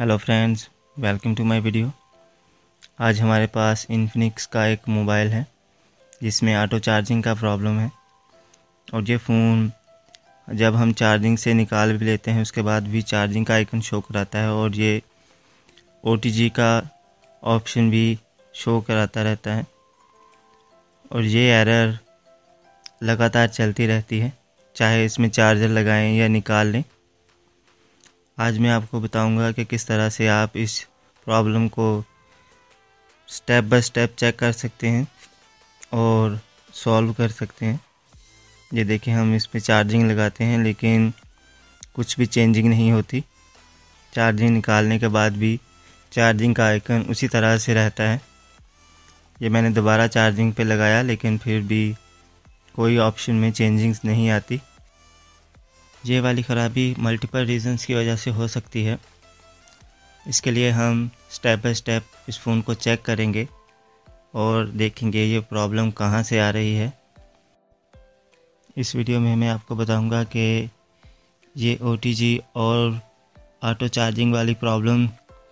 Hello friends, welcome to my video. आज हमारे पास Infinix का एक मोबाइल है जिसमें ऑटो चार्जिंग का प्रॉब्लम है और ये फ़ोन जब हम चार्जिंग से निकाल भी लेते हैं उसके बाद भी चार्जिंग का आइकन शो कराता है और ये OTG का ऑप्शन भी शो कराता रहता है और ये एरर लगातार चलती रहती है, चाहे इसमें चार्जर लगाएं या निकाल लें। आज मैं आपको बताऊंगा कि किस तरह से आप इस प्रॉब्लम को स्टेप बाय स्टेप चेक कर सकते हैं और सॉल्व कर सकते हैं। ये देखिए, हम इस पे चार्जिंग लगाते हैं लेकिन कुछ भी चेंजिंग नहीं होती। चार्जिंग निकालने के बाद भी चार्जिंग का आइकन उसी तरह से रहता है। ये मैंने दोबारा चार्जिंग पे लगाया लेकिन फिर भी कोई ऑप्शन में चेंजिंग्स नहीं आती। ये वाली ख़राबी मल्टीपल रीजंस की वजह से हो सकती है। इसके लिए हम स्टेप बाय स्टेप इस फ़ोन को चेक करेंगे और देखेंगे ये प्रॉब्लम कहाँ से आ रही है। इस वीडियो में मैं आपको बताऊंगा कि ये OTG और ऑटो चार्जिंग वाली प्रॉब्लम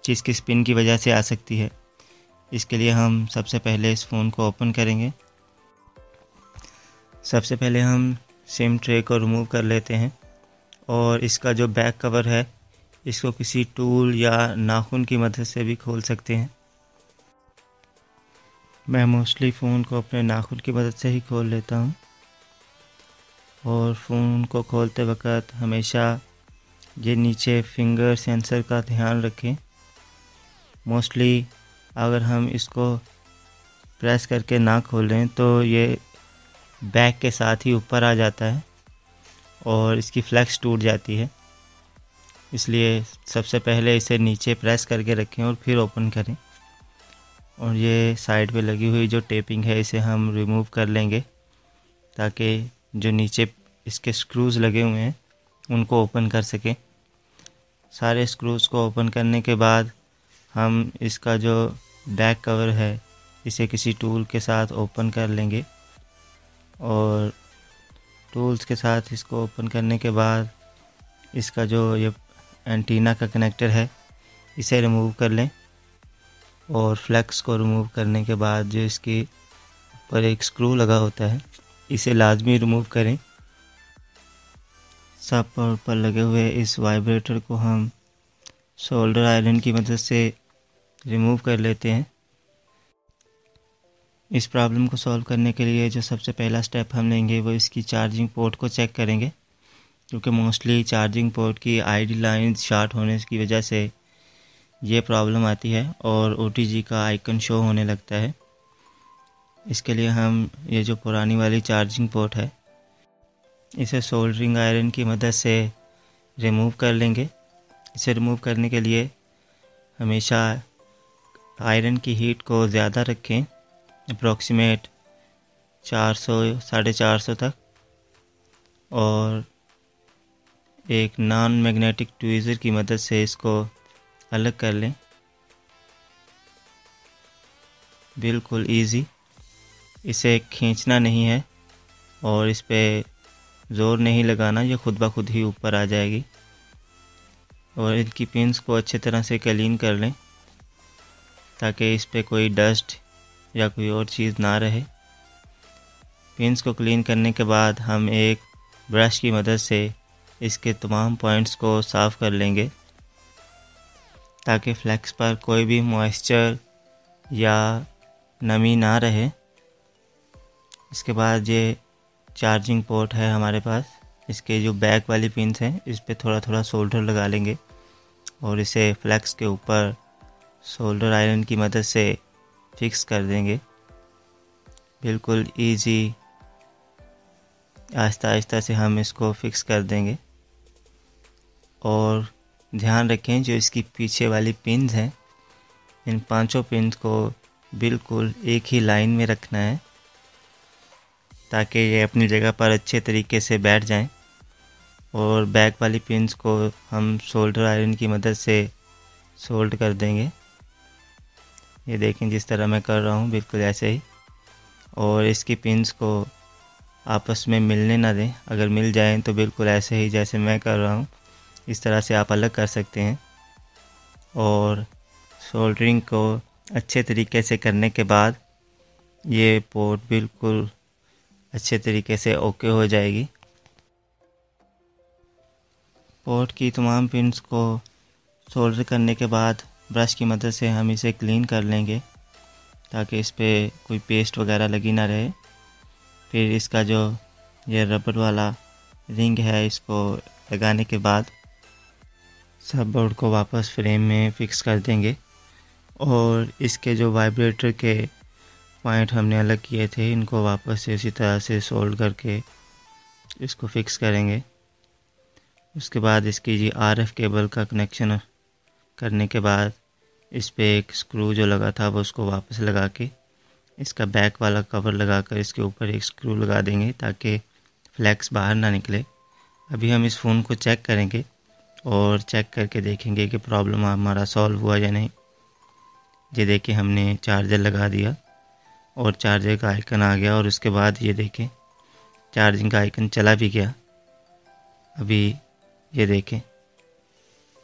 जिसकी स्पिन की वजह से आ सकती है। इसके लिए हम सबसे पहले इस फ़ोन को ओपन करेंगे। सबसे पहले हम सिम ट्रे को रिमूव कर लेते हैं और इसका जो बैक कवर है इसको किसी टूल या नाखून की मदद से भी खोल सकते हैं। मैं मोस्टली फ़ोन को अपने नाखून की मदद से ही खोल लेता हूँ और फ़ोन को खोलते वक्त हमेशा ये नीचे फिंगर सेंसर का ध्यान रखें। मोस्टली अगर हम इसको प्रेस करके ना खोलें तो ये बैक के साथ ही ऊपर आ जाता है और इसकी फ्लैक्स टूट जाती है। इसलिए सबसे पहले इसे नीचे प्रेस करके रखें और फिर ओपन करें। और ये साइड पे लगी हुई जो टेपिंग है इसे हम रिमूव कर लेंगे ताकि जो नीचे इसके स्क्रूज़ लगे हुए हैं उनको ओपन कर सकें। सारे स्क्रूज़ को ओपन करने के बाद हम इसका जो बैक कवर है इसे किसी टूल के साथ ओपन कर लेंगे और टूल्स के साथ इसको ओपन करने के बाद इसका जो ये एंटीना का कनेक्टर है इसे रिमूव कर लें और फ्लैक्स को रिमूव करने के बाद जो इसके ऊपर एक स्क्रू लगा होता है इसे लाजमी रिमूव करें। सब पर लगे हुए इस वाइब्रेटर को हम सोल्डर आयरन की मदद से रिमूव कर लेते हैं। इस प्रॉब्लम को सॉल्व करने के लिए जो सबसे पहला स्टेप हम लेंगे वो इसकी चार्जिंग पोर्ट को चेक करेंगे, क्योंकि मोस्टली चार्जिंग पोर्ट की आईडी लाइंस शॉर्ट होने की वजह से ये प्रॉब्लम आती है और OTG का आइकन शो होने लगता है। इसके लिए हम ये जो पुरानी वाली चार्जिंग पोर्ट है इसे सोल्डरिंग आयरन की मदद से रिमूव कर लेंगे। इसे रिमूव करने के लिए हमेशा आयरन की हीट को ज़्यादा रखें, अप्रॉक्सीमेट 400 450 तक, और एक नॉन मैग्नेटिक ट्वीज़र की मदद से इसको अलग कर लें। बिल्कुल इजी, इसे खींचना नहीं है और इस पर ज़ोर नहीं लगाना, ये खुद ब खुद ही ऊपर आ जाएगी। और इनकी पिंस को अच्छी तरह से क्लीन कर लें ताकि इस पर कोई डस्ट या कोई और चीज़ ना रहे। पिंस को क्लीन करने के बाद हम एक ब्रश की मदद से इसके तमाम पॉइंट्स को साफ़ कर लेंगे ताकि फ्लैक्स पर कोई भी मॉइस्चर या नमी ना रहे। इसके बाद ये चार्जिंग पोर्ट है हमारे पास, इसके जो बैक वाली पिंस हैं इस पर थोड़ा थोड़ा सोल्डर लगा लेंगे और इसे फ्लैक्स के ऊपर सोल्डर आयरन की मदद से फिक्स कर देंगे। बिल्कुल इजी, आहिस्ता आहिस्ता से हम इसको फिक्स कर देंगे। और ध्यान रखें जो इसकी पीछे वाली पिन्स हैं इन पांचों पिन्स को बिल्कुल एक ही लाइन में रखना है ताकि ये अपनी जगह पर अच्छे तरीके से बैठ जाएं। और बैक वाली पिन्स को हम सोल्डर आयरन की मदद से सोल्ड कर देंगे। ये देखें जिस तरह मैं कर रहा हूँ बिल्कुल ऐसे ही, और इसकी पिंस को आपस में मिलने ना दें। अगर मिल जाएं तो बिल्कुल ऐसे ही जैसे मैं कर रहा हूँ इस तरह से आप अलग कर सकते हैं। और सोल्डरिंग को अच्छे तरीके से करने के बाद ये पोर्ट बिल्कुल अच्छे तरीके से ओके हो जाएगी। पोर्ट की तमाम पिन्स को सोल्डर करने के बाद ब्रश की मदद से हम इसे क्लीन कर लेंगे ताकि इस पर कोई पेस्ट वगैरह लगी ना रहे। फिर इसका जो ये रबर वाला रिंग है इसको लगाने के बाद सब बोर्ड को वापस फ्रेम में फिक्स कर देंगे। और इसके जो वाइब्रेटर के पॉइंट हमने अलग किए थे इनको वापस से उसी तरह से सोल्ड करके इसको फिक्स करेंगे। उसके बाद इसकी जी आरएफ केबल का कनेक्शन करने के बाद इस पर एक स्क्रू जो लगा था वो उसको वापस लगा के इसका बैक वाला कवर लगाकर इसके ऊपर एक स्क्रू लगा देंगे ताकि फ्लैक्स बाहर ना निकले। अभी हम इस फ़ोन को चेक करेंगे और चेक करके देखेंगे कि प्रॉब्लम हमारा सॉल्व हुआ या नहीं। ये देखें हमने चार्जर लगा दिया और चार्जर का आइकन आ गया और उसके बाद ये देखें चार्जिंग का आइकन चला भी गया। अभी ये देखें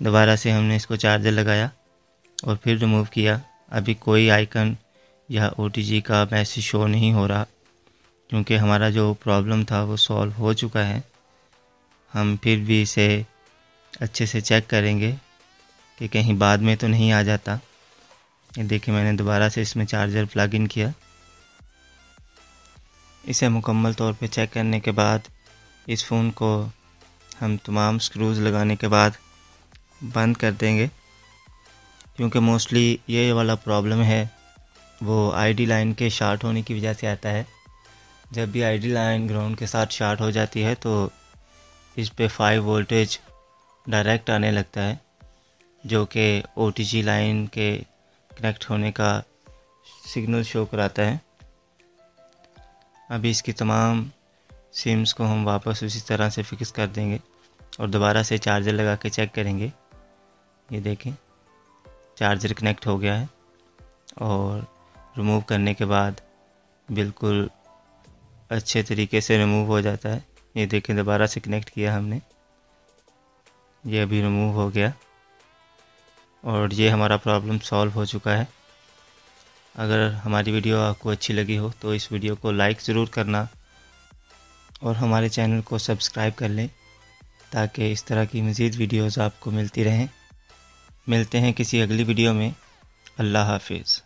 दोबारा से हमने इसको चार्जर लगाया और फिर रिमूव किया। अभी कोई आइकन या OTG का मैसेज शो नहीं हो रहा क्योंकि हमारा जो प्रॉब्लम था वो सॉल्व हो चुका है। हम फिर भी इसे अच्छे से चेक करेंगे कि कहीं बाद में तो नहीं आ जाता। ये देखिए मैंने दोबारा से इसमें चार्जर प्लग इन किया। इसे मुकम्मल तौर पे चेक करने के बाद इस फ़ोन को हम तमाम स्क्रूज़ लगाने के बाद बंद कर देंगे क्योंकि मोस्टली ये वाला प्रॉब्लम है वो आईडी लाइन के शार्ट होने की वजह से आता है। जब भी आईडी लाइन ग्राउंड के साथ शार्ट हो जाती है तो इस पे 5 वोल्टेज डायरेक्ट आने लगता है जो कि OTG लाइन के कनेक्ट होने का सिग्नल शो कराता है। अभी इसकी तमाम सिम्स को हम वापस उसी तरह से फिक्स कर देंगे और दोबारा से चार्जर लगा के चेक करेंगे। ये देखें चार्जर कनेक्ट हो गया है और रिमूव करने के बाद बिल्कुल अच्छे तरीके से रिमूव हो जाता है। ये देखें दोबारा से कनेक्ट किया हमने, ये अभी रिमूव हो गया और ये हमारा प्रॉब्लम सॉल्व हो चुका है। अगर हमारी वीडियो आपको अच्छी लगी हो तो इस वीडियो को लाइक ज़रूर करना और हमारे चैनल को सब्सक्राइब कर लें ताकि इस तरह की मज़ीद वीडियोज़ आपको मिलती रहें। मिलते हैं किसी अगली वीडियो में। अल्लाह हाफिज़।